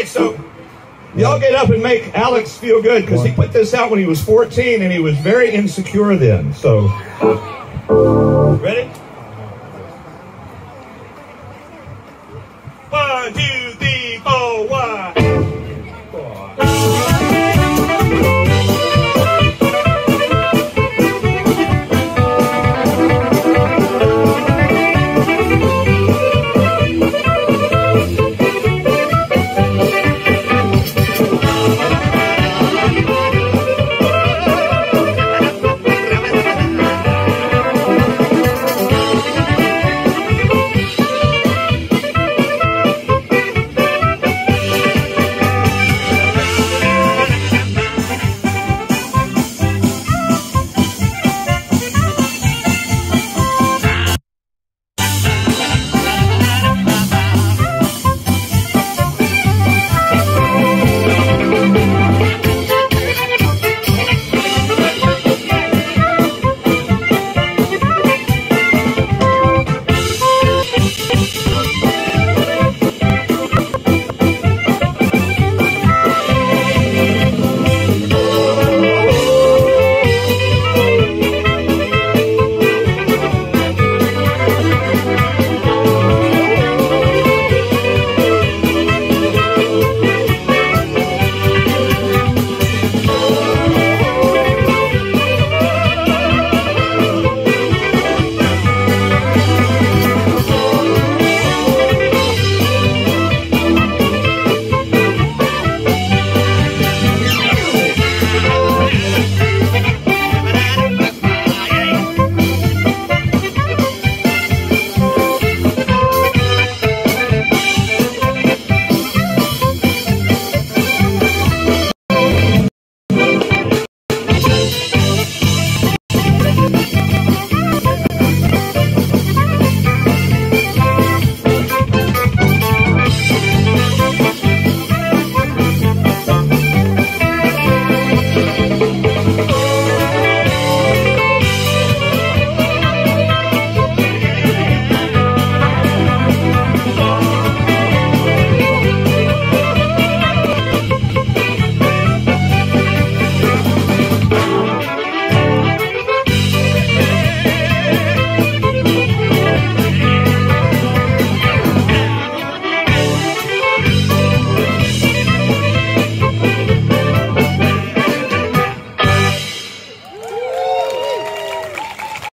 right, so y'all get up and make Alex feel good, because he put this out when he was 14 and he was very insecure then. So, ready? 1, 2.